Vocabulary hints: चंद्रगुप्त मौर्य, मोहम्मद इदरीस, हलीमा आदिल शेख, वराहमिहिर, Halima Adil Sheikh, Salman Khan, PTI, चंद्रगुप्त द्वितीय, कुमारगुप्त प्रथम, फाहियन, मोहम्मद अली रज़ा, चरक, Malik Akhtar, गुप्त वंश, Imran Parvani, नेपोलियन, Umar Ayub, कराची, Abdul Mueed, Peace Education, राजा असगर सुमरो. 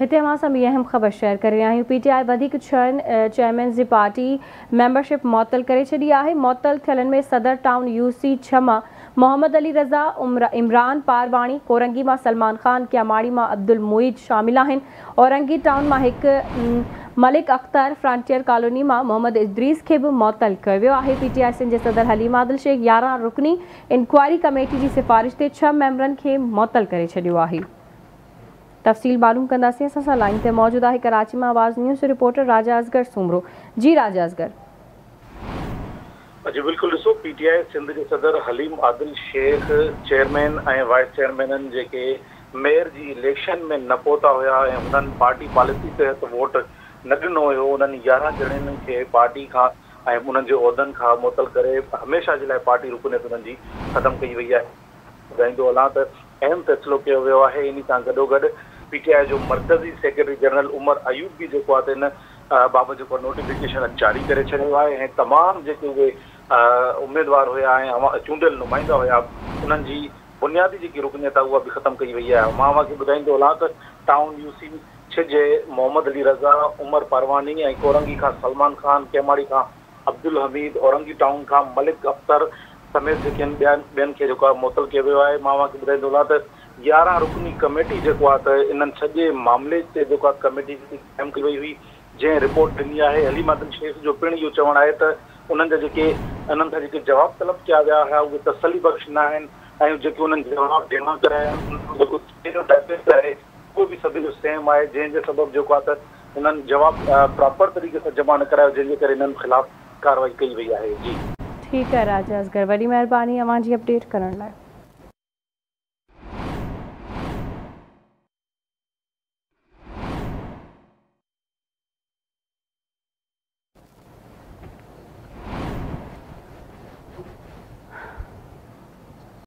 हिते हमारे साथ ये अहम खबर शेयर कर रहा हूँ। पीटीआई वधी चेयरमैन जी पार्टी मेंबरशिप मौतल करे छड़ी है। मौतल थियलन में सदर टाउन यूसी छमा मोहम्मद अली रज़ा, इमरान पारवानी, कोरंगी मां सलमान खान, क्यामाड़ी मां अब्दुल मुईद शामिल आहिनि। औरंगी टाउन मां एक मलिक अख्तर, फ्रंटियर कॉलोनी मां मोहम्मद इदरीस के भी मौतल कयो वियो आहे। पीटीआई सिंध जे सदर हलीमा आदिल शेख 11 रुकनी इंक्वायरी कमेटी जी सिफारिश से 6 मेंबरन के मौतल करे छडियो आहे। तफसील मालूम कंदासीं। असां लाइन ते मौजूद आहे कराची मां आवाज़ न्यूज़ रिपोर्टर राजा असगर सुमरो। जी राजा असगर। जी बिल्कुल। ॾिसो, पीटीआई सिंध जे सदर हलीम आदिल शेख चेयरमैन ऐं वाइस चेयरमैननि जेके मेयर जी इलेक्शन में न पहुता हुआ ऐं उन्हनि पार्टी पॉलिसी तहत वोट न ॾिनो हुयो, उन्हनि 11 ॼणनि खे पार्टी खां ऐं उन्हनि जे उहिदनि खां मुतल करे हमेशह जे लाइ पार्टी रुकनियत उन्हनि जी ख़त्म कई वई आहे। ॿुधाईंदो हलां त अहम फ़ैसिलो कयो वियो आहे। इन सां गॾोगॾु पीटीआई जो मर्कज़ी सेक्रेटरी जनरल उमर अयूब भी जो आहे न बाबत जो नोटिफिकेशन जारी करे छॾियो आहे ऐं तमामु जेके उहे उम्मीदवार हुआ ऐं चूंडियल नुमाइंदा हुआ उन्हनि जी बुनियादी जेकी रुकनियत आहे उहा बि ख़त्म कई वई आहे। मां तव्हांखे ॿुधाईंदो हलां त टाउन यूसी छह जे मोहम्मद अली रज़ा, उमर परवानी ऐं कोरंगी खां सलमान खान, कैमाड़ी खां अब्दुल हमीद, औरंगी टाउन खां मलिक अख्तर समेत जेके ॿियनि खे जेको आहे मौतल कयो वियो आहे। मां तव्हांखे ॿुधाईंदो हलां त 11 रुकनी कमेटी जेको आहे त इन्हनि सॼे मामले ते जेको आहे कमेटी क़ाइमु कई वई हुई जंहिं रिपोर्ट ॾिनी आहे। हलीमा आदिल शेख जो पिणु इहो चवणु आहे त उन्हनि जा जेके उन्हनि खां जेके जवाब तलब कया विया हुआ उहे तसली बख़्श न आहिनि ऐं जेके उन्हनि जवाब ॾियणा कराया जेको आहे उहो बि सभिनी जो सेम आहे, जंहिंजे सबबु जेको आहे त उन्हनि जवाब प्रॉपर तरीक़े सां जमा न करायो, जंहिंजे करे इन्हनि ख़िलाफ़ु कार्रवाई कई वई आहे। जी ठीकु आहे राजा असगर, वॾी महिरबानी अवां जी अपडेट करण लाइ।